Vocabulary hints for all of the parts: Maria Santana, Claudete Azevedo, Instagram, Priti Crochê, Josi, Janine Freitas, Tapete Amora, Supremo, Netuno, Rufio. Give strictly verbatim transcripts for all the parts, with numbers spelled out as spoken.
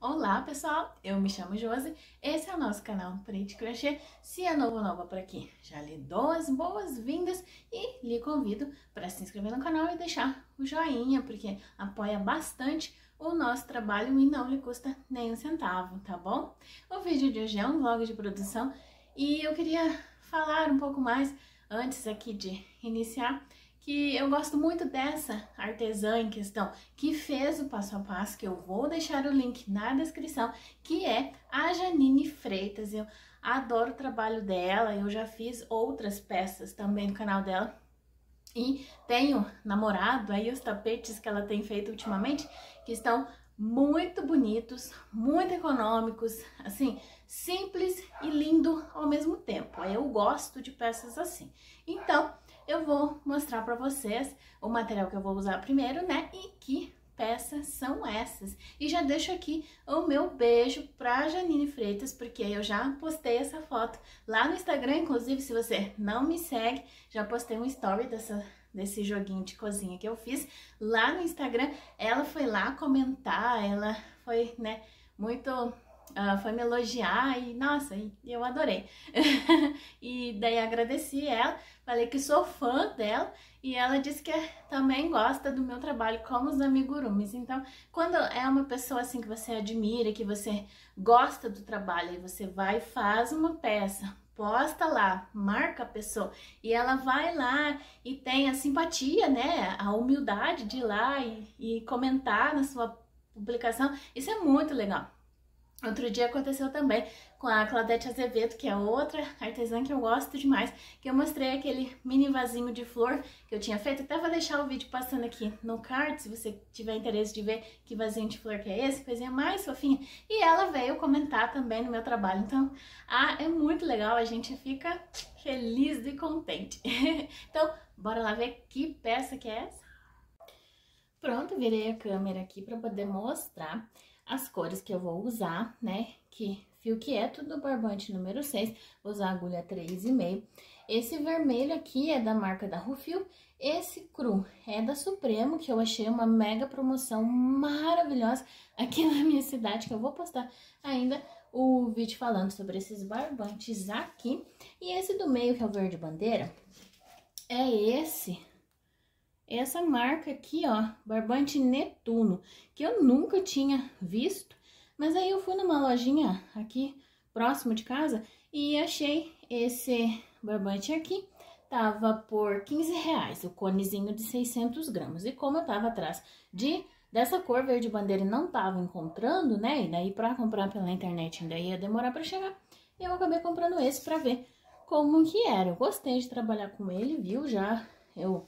Olá pessoal, eu me chamo Josi, esse é o nosso canal Priti Crochê. Se é novo ou nova por aqui, já lhe dou as boas-vindas e lhe convido para se inscrever no canal e deixar o joinha, porque apoia bastante o nosso trabalho e não lhe custa nem um centavo, tá bom? O vídeo de hoje é um vlog de produção e eu queria falar um pouco mais antes aqui de iniciar, que eu gosto muito dessa artesã em questão, que fez o passo a passo, que eu vou deixar o link na descrição, que é a Janine Freitas. Eu adoro o trabalho dela, eu já fiz outras peças também no canal dela e tenho namorado aí os tapetes que ela tem feito ultimamente, que estão muito bonitos, muito econômicos, assim, simples e lindo ao mesmo tempo. Eu gosto de peças assim. Então, eu vou mostrar para vocês o material que eu vou usar primeiro, né? E que peças são essas. E já deixo aqui o meu beijo para Janine Freitas, porque eu já postei essa foto lá no Instagram. Inclusive, se você não me segue, já postei um story dessa, desse joguinho de cozinha que eu fiz lá no Instagram. Ela foi lá comentar, ela foi, né, muito... Uh, foi me elogiar e, nossa, eu adorei. E daí agradeci ela, falei que sou fã dela e ela disse que também gosta do meu trabalho como os amigurumis. Então, quando é uma pessoa assim que você admira, que você gosta do trabalho, aí você vai e faz uma peça, posta lá, marca a pessoa e ela vai lá e tem a simpatia, né, a humildade de ir lá e, e comentar na sua publicação. Isso é muito legal. Outro dia aconteceu também com a Claudete Azevedo, que é outra artesã que eu gosto demais, que eu mostrei aquele mini vasinho de flor que eu tinha feito. Até vou deixar o vídeo passando aqui no card, se você tiver interesse de ver que vasinho de flor que é esse, coisinha mais fofinha. E ela veio comentar também no meu trabalho. Então, ah, é muito legal, a gente fica feliz e contente. Então, bora lá ver que peça que é essa. Pronto, virei a câmera aqui para poder mostrar as cores que eu vou usar, né? Que fio que é, tudo barbante número seis, vou usar agulha três e meio. Esse vermelho aqui é da marca da Rufio, esse cru é da Supremo, que eu achei uma mega promoção maravilhosa aqui na minha cidade, que eu vou postar ainda o vídeo falando sobre esses barbantes aqui. E esse do meio, que é o verde bandeira, é esse... essa marca aqui, ó, barbante Netuno, que eu nunca tinha visto, mas aí eu fui numa lojinha aqui próximo de casa e achei esse barbante aqui, tava por quinze reais, o conezinho de seiscentos gramas, e como eu tava atrás de, dessa cor verde bandeira e não tava encontrando, né, e daí pra comprar pela internet ainda ia demorar pra chegar, eu acabei comprando esse pra ver como que era. Eu gostei de trabalhar com ele, viu, já eu...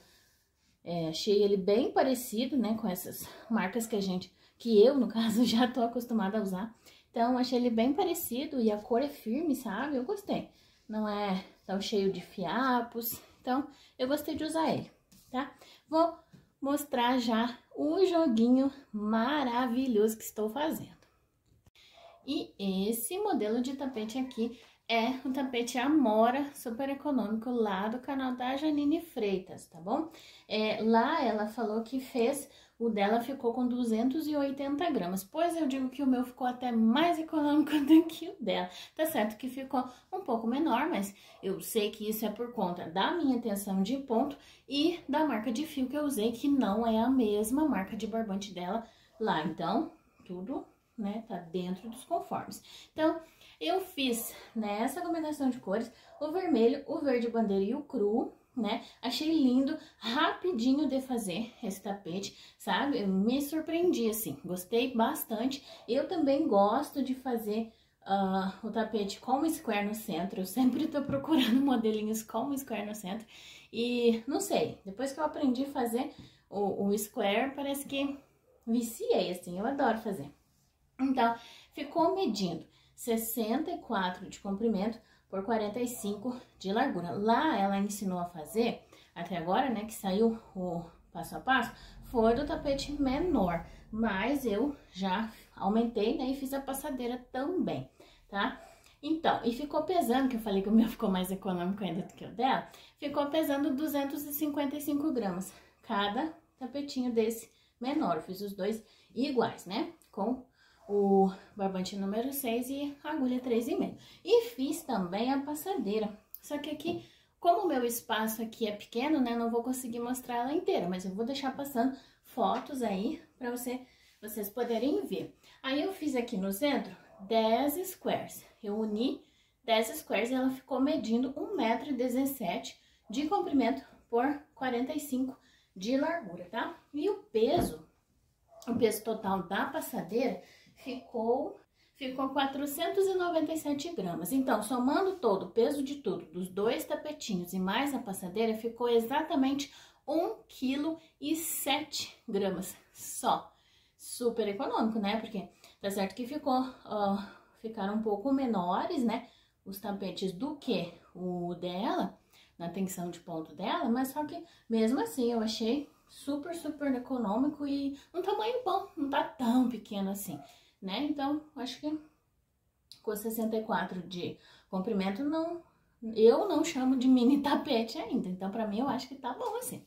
É, achei ele bem parecido, né, com essas marcas que a gente, que eu, no caso, já tô acostumada a usar. Então, achei ele bem parecido e a cor é firme, sabe? Eu gostei. Não é tão cheio de fiapos, então eu gostei de usar ele, tá? Vou mostrar já o joguinho maravilhoso que estou fazendo. E esse modelo de tapete aqui é o tapete Amora, super econômico, lá do canal da Janine Freitas, tá bom? É, lá ela falou que fez, o dela ficou com duzentos e oitenta gramas, pois eu digo que o meu ficou até mais econômico do que o dela. Tá certo que ficou um pouco menor, mas eu sei que isso é por conta da minha tensão de ponto e da marca de fio que eu usei, que não é a mesma marca de barbante dela lá. Então, tudo, né, tá dentro dos conformes. Então... eu fiz nessa combinação de cores o vermelho, o verde bandeira e o cru, né? Achei lindo, rapidinho de fazer esse tapete, sabe? Eu me surpreendi, assim, gostei bastante. Eu também gosto de fazer uh, o tapete com square no centro. Eu sempre tô procurando modelinhos com square no centro. E, não sei, depois que eu aprendi a fazer o, o square, parece que viciei, assim, eu adoro fazer. Então, ficou medindo sessenta e quatro de comprimento por quarenta e cinco de largura. Lá ela ensinou a fazer, até agora, né, que saiu o passo a passo, foi do tapete menor, mas eu já aumentei, né, e fiz a passadeira também, tá? Então, e ficou pesando, que eu falei que o meu ficou mais econômico ainda do que o dela, ficou pesando duzentos e cinquenta e cinco gramas, cada tapetinho desse menor. Eu fiz os dois iguais, né, com o barbante número seis e agulha três e meio. E fiz também a passadeira, só que aqui, como o meu espaço aqui é pequeno, né, não vou conseguir mostrar ela inteira, mas eu vou deixar passando fotos aí pra você, vocês poderem ver. Aí eu fiz aqui no centro dez squares, eu uni dez squares e ela ficou medindo um metro e dezessete de comprimento por quarenta e cinco de largura, tá? E o peso, o peso total da passadeira ficou, ficou quatrocentos e noventa e sete gramas. Então, somando todo o peso de tudo, dos dois tapetinhos e mais a passadeira, ficou exatamente um vírgula sete quilos só. Super econômico, né? Porque tá certo que ficou, uh, ficaram um pouco menores, né? Os tapetes do que o dela, na tensão de ponto dela, mas só que mesmo assim eu achei super, super econômico e um tamanho bom, não tá tão pequeno assim, né? Então, acho que com sessenta e quatro de comprimento, não, eu não chamo de mini tapete ainda, então pra mim eu acho que tá bom assim,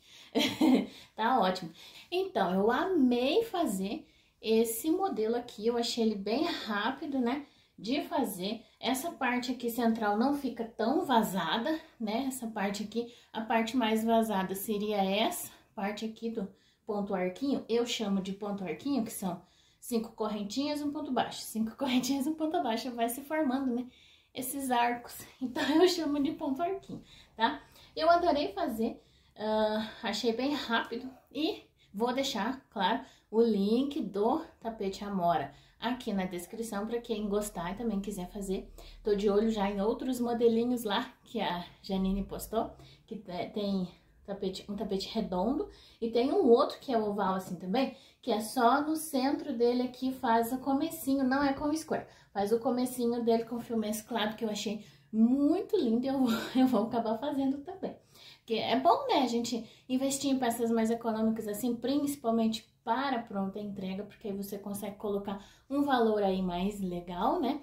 tá ótimo. Então, eu amei fazer esse modelo aqui, eu achei ele bem rápido, né? De fazer, essa parte aqui central não fica tão vazada, né? Essa parte aqui, a parte mais vazada seria essa parte aqui do ponto arquinho, eu chamo de ponto arquinho, que são cinco correntinhas, um ponto baixo, cinco correntinhas, um ponto baixo, vai se formando, né? Esses arcos, então eu chamo de ponto arquinho, tá? Eu adorei fazer, uh, achei bem rápido e vou deixar, claro, o link do tapete Amora aqui na descrição, para quem gostar e também quiser fazer. Tô de olho já em outros modelinhos lá, que a Janine postou, que tem tapete, um tapete redondo, e tem um outro que é oval assim também, que é só no centro dele aqui, faz o comecinho, não é com square, faz o comecinho dele com fio mesclado, que eu achei muito lindo, e eu, eu vou acabar fazendo também. Porque é bom, né, a gente investir em peças mais econômicas assim, principalmente para pronta entrega, porque aí você consegue colocar um valor aí mais legal, né?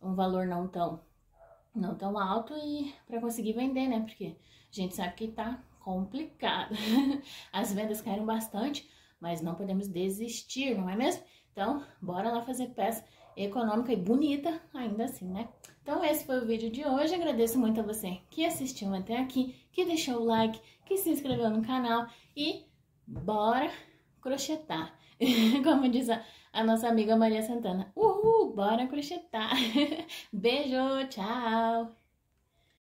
Um valor não tão, não tão alto, e para conseguir vender, né? Porque a gente sabe que tá complicado. As vendas caíram bastante, mas não podemos desistir, não é mesmo? Então, bora lá fazer peça econômica e bonita ainda assim, né? Então, esse foi o vídeo de hoje. Agradeço muito a você que assistiu até aqui, que deixou o like, que se inscreveu no canal, e bora crochetar, como diz a, a nossa amiga Maria Santana. Uhul, bora crochetar. Beijo, tchau!